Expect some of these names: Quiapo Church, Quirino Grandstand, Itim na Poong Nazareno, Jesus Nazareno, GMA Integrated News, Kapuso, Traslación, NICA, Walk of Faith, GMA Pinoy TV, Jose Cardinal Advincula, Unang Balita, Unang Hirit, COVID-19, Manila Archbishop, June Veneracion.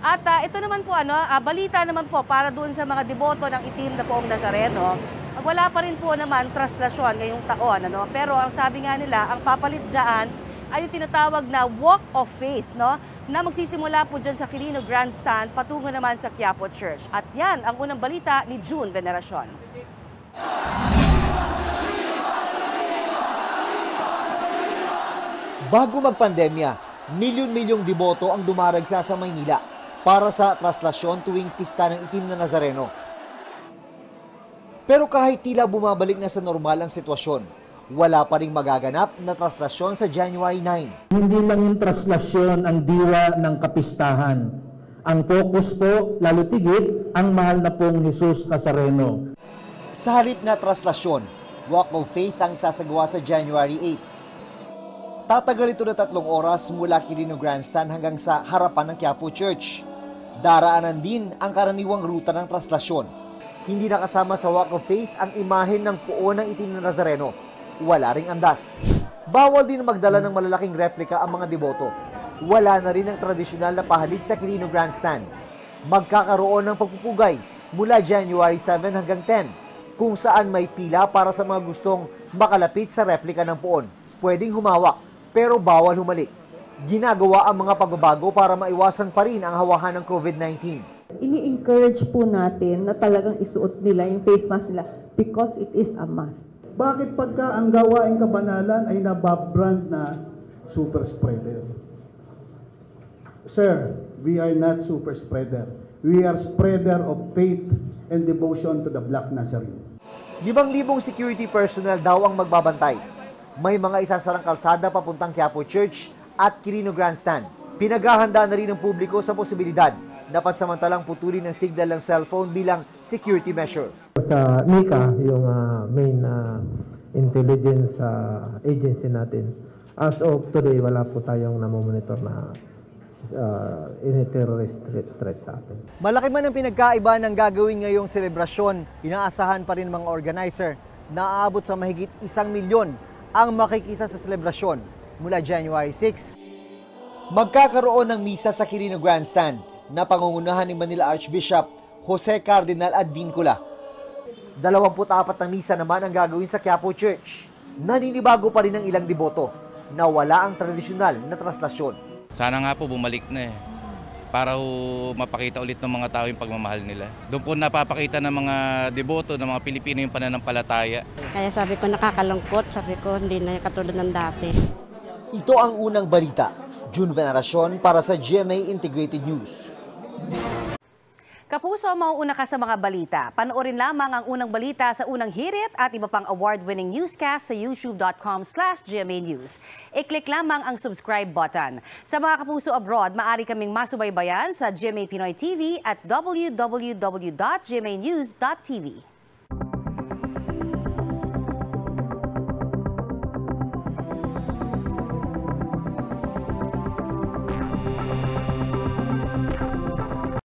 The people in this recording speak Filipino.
At ito naman po, balita naman po para doon sa mga deboto ng Itim na Poong Nazareno, wala pa rin po naman traslasyon ngayong taon. Pero ang sabi nga nila, ang papalit dyan ay yung tinatawag na Walk of Faith, na magsisimula po dyan sa Quirino Grandstand patungo naman sa Quiapo Church. At yan ang unang balita ni June Veneracion. Bago magpandemya, milyon-milyong deboto ang dumaragsa sa Maynila para sa traslasyon tuwing pista ng Itim na Nazareno. Pero kahit tila bumabalik na sa normal ang sitwasyon, wala pa ring magaganap na traslasyon sa January 9. Hindi lang yung traslasyon ang diwa ng kapistahan. Ang focus po, lalo tigit, ang mahal na pong Jesus Nazareno. Sa halip na traslasyon, Walk of Faith ang sasagawa sa January 8. Tatagal ito na 3 oras mula Quirino Grandstand hanggang sa harapan ng Quiapo Church. Daraanan din ang karaniwang ruta ng traslasyon. Hindi nakasama sa Walk of Faith ang imahen ng puo ng Itim na Nazareno. Wala ring andas. Bawal din magdala ng malalaking replika ang mga deboto. Wala na rin ang tradisyonal na pahalik sa Quirino Grandstand. Magkakaroon ng pagpupugay mula January 7 hanggang 10 kung saan may pila para sa mga gustong makalapit sa replika ng puon. Pwedeng humawak, pero bawal humalik. Ginagawa ang mga pagbabago para maiwasan pa rin ang hawahan ng COVID-19. Ini-encourage po natin na talagang isuot nila yung face mask nila because it is a must. Bakit pagka ang gawaing kabanalan ay nababrand na super spreader? Sir, we are not super spreader. We are spreader of faith and devotion to the Black Nazarene. 5,000 security personnel daw ang magbabantay. May mga isasarang kalsada papuntang Quiapo Church at Quirino Grandstand. Pinaghahandaan na rin ng publiko sa posibilidad na pansamantalang putulin ng signal ng cellphone bilang security measure. Sa NICA, yung main intelligence agency natin, as of today, wala po tayong namomonitor na any terrorist threat sa atin. Malaki man ang pinagkaiba ng gagawin ngayong selebrasyon, inaasahan pa rin mga organizer na aabot sa mahigit 1,000,000 ang makikisa sa selebrasyon mula January 6. Magkakaroon ng misa sa Quirino Grandstand na pangungunahan ni Manila Archbishop Jose Cardinal Advincula. 24 na misa naman ang gagawin sa Quiapo Church. Naninibago pa rin ang ilang deboto na wala ang tradisyonal na traslasyon. Sana nga po bumalik na para mapakita ulit ng mga tao yung pagmamahal nila. Doon po napapakita ng mga deboto, ng mga Pilipino yung pananampalataya. Kaya sabi ko nakakalungkot, sabi ko hindi na katulad ng dati. Ito ang unang balita. June Veneracion para sa GMA Integrated News. Kapuso, mauuna ka sa mga balita. Panoorin lamang ang unang balita sa Unang Hirit at iba pang award-winning newscast sa youtube.com/GMA News. I-click lamang ang subscribe button. Sa mga kapuso abroad, maaari kaming masubaybayan sa GMA Pinoy TV at www.gmanews.tv.